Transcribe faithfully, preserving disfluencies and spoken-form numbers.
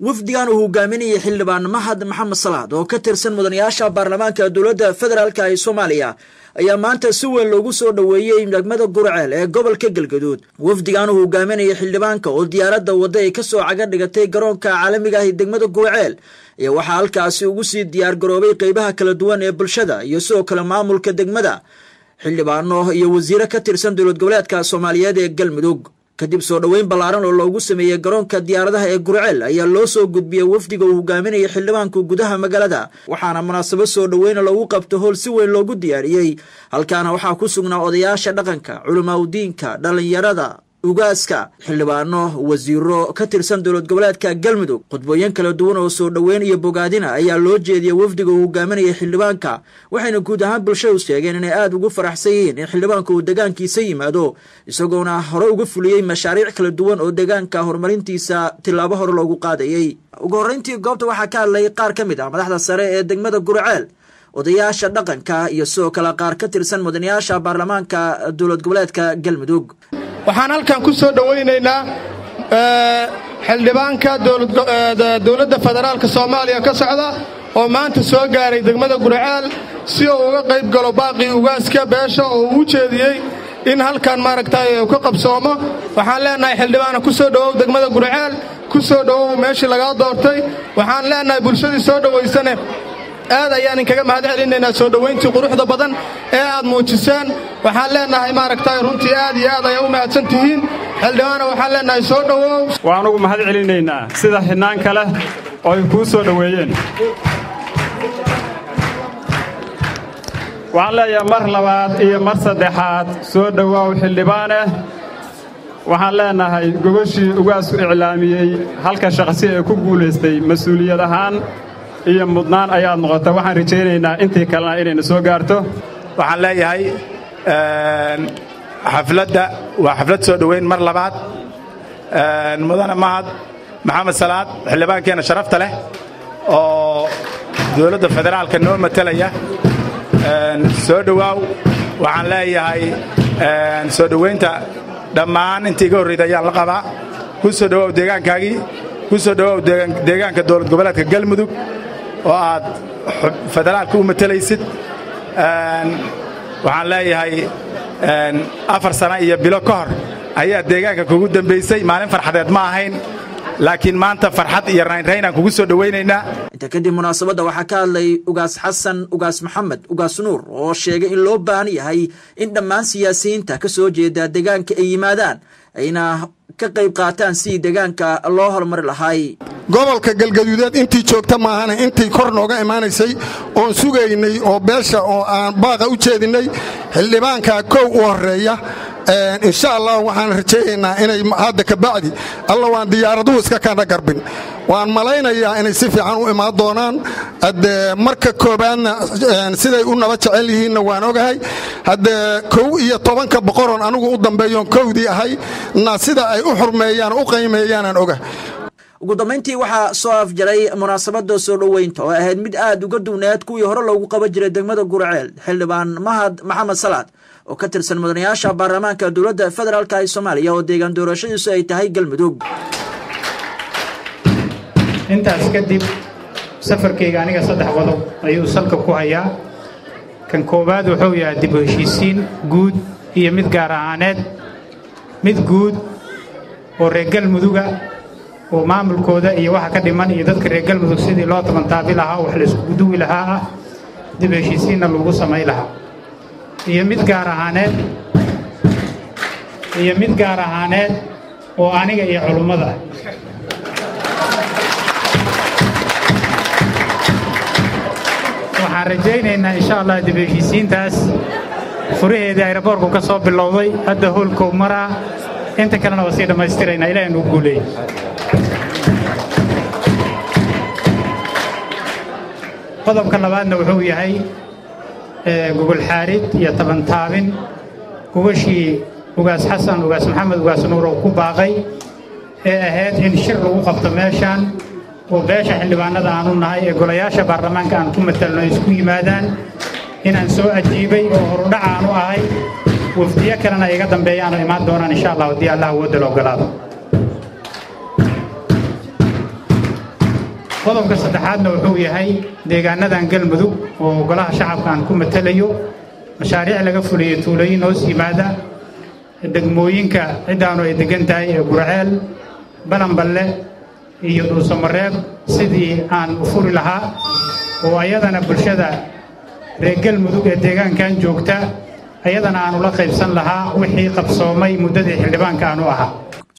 وفديان وهجاميني يحل بان معهد محمد صلاح وكثير سن مدن ياشا برلمانك دولة فدرال كاي سوماليا يا مانتا سوى لوجو سو دوية مجمد الجرعال قبل كجل جدود وفديان وهجاميني يحل بانك والديارات دوادي كسو عقد جتى جرون كعالمي جاهي مجمد الجرعال يا وحال كاسي وجوسي ديار جروبي قيبها كل دوان بالشدة يسوق كل معمول كدمجدا حل بانه يا وزير كثير سن دولة جولات كسوماليا دي جالمدوج kadib soo dhaweyn balaaran oo loogu sameeyay garoonka diyaaradaha ee Guriceel ayaa loo soo gudbiyay wafdiga uu hogaaminayay xildhibaanka gudaha magaalada waxaana munaasabad soo dhaweyn lagu qabtay howl si weyn loogu diyaariyay halkaana waxaa ku sugnaa odayaasha dhaqanka culimada diinka dhalinyarada ugaaska xildhibaano wasiiro ka tirsan dawlad goboleedka Galmudug qodbooyin kala duwan oo soo dhaweyn iyo bogaadina ayaa loo jeediyay wafdiga uu hogaaminayay xildhibaanka waxayna guud ahaan bulshada sheegeen inay aad ugu faraxsan yihiin in xildhibaanku uu deegaankiisa yimaado isagoona hore uga fuliyay mashaariic kala duwan oo deegaanka horumarintiisa tilaabo hore loogu qaadayay ugu horeyntii goobta waxa ka hadlay qaar kamid ah madaxda sare ee degmada Guriceel odayaasha dhaqanka iyo soo kala qaar ka tirsan mudanayaasha baarlamaanka dawlad goboleedka Galmudug waxaan halkan ku soo dhaweynaynaa ee xildhibaanka dawladda dawladda federaalka Soomaaliya ka socda oo maanta soo gaaray degmada Guriceel si uu uga qayb galo baaqi ugaaska beesha oo uu jeediyay in halkan maaragtay uu ka qabsoomo waxaan leenahay xildhibaana ku soo dhawow degmada Guriceel ku soo dhawow meeshii laga doortay waxaan leenahay bulshadii soo dhaweysanay aad ayaan kaga mahadcelinaynaa soo dhaweyntii quruxda badan ee aad muujiseen waxaan leenahay maaragtay runtii aad iyo aad ay u mahadsantihiin xildhibaana waxaan leenahay soo dhawow waxaan ugu mahadcelinaynaa sida xinaan kale oo ay ku soo dhaweeyeen waxaan leeyahay mar labaad iyo mar saddexaad soo dhawow xildhibaana waxaan leenahay gogashii ugaas u iclaamiyay halka shaqsi ee ku guuleystay mas'uuliyad ahaan iyo mudnaan ayaa noqotay waxaan rajaynaynaa intii kalena inay soo gaarto waxaan leeyahay een xafladda waa xaflad soo dhaweyn mar labaad een mudane mahad maxamed salaad xildhibaankeena sharafta leh oo dawladda federaalka noo matalaya een soo dhawaaw waxaan leeyahay een soo dhaweynta dhammaan intii goorida ayaan la qabaa ku soo dhawaaw deegaankaagi ku soo dhawaaw deegaanka dawlad goboleedka Galmudug وعاد فدرال كومة تليست وعلى هاي أفر سنة يبلوكار أيها الدجاجة كوجدا بيسي ما نفر حد معهن لكن ما أنت فرحت يرنين رينا كوجسوا دوينينا. تكدي مناسبة وحكى لي أقاس حسن أقاس محمد أقاس نور وشيء اللي باني هاي إن دمان سياسيين تكسو جدا الدجاجة أي مادان أينا كقيب قاتان سي الدجاجة الله المر لهاي. gobolka galgaduudeed intii joogta maahan intii kor nooga iimaaneysay oo suugaynay oo beesha oo aan baaqa u jeedinay xillibaanka koow u horeeya in insha Allah waxaan rajaynaa inay hadda ka bacdi Allah waan diyaaradu iska kana garbin waan malaynayaa inay si fiican u imaan doonaan marka koobaadna siday u nabad jecel yihiin waan ogahay hadda koow iyo toban ka boqor oo anigu u dambeeyo koowdii ahay na sida ay u xurmeeyaan u qiimeeyaan aan ogahay ugu damayntii waxa soo afjaray munaasabada soo dhaweynta oo ahayd mid aad uga duunayd kuwii hore loogu qaban jiray degmada Guriceel xildhibaan mahad maxamed salaad oo ka tirsan mudanayaasha baarlamaanka dawladda federaalka ee Soomaaliya oo deegaan doorashadiisu ay tahay Galmudug intaas kadib safarkayga aniga saddex wado ayuu salka ku hayaa kan koobaad wuxuu yahay dib u heshiisiin guud iyo mid gaar ahaaneed mid guud oo reer Galmuduga وماملكودا إيه واحد كديما إيه ضد كرجال مدرسين لا تمن تابلها وحلس بدو لها دبشيسين اللوجوس ما إلها إيه متجارهانات إيه متجارهانات وأنا إيه علوم ذا وحرجينا إن إن شاء الله دبشيسين تاس فريه داير بارك وكسب اللوضي أدهول كومرا أنت كنا وصير ما يسترين إلى أن نقولي قضب كلبان وحوي هاي جوجل حارد يا طبعا تابن كوشي وقاس حسن وقاس محمد وقاس نور وكوباغي هاد إن شر وقف تماشان وباشا حلبان هذا عنون هاي قرياشة برلمان كان كم مثلنا يسكوي مادان إن أنسوا أجيبي وهرنا عنو هاي وفديا كنا يقدم بيانو إمام دوران إن شاء الله ودي الله ودلو قلاب قدمك السدحادنا وحوي هاي ديجانا ده انقل مذوب وقلها شعب كان كم تليو مشاريع لقفلي تولين وسي ماذا الدجموين كعدانو يدجنتاي قرعال بلن بلة يدور سمراب سدي عن وفور لها وأيضا نبرشدا رجال مذوب ديجان كان جوكتا أيضا عن ولا خيبسن لها وحي قبصومي مدة حلبان كانوها.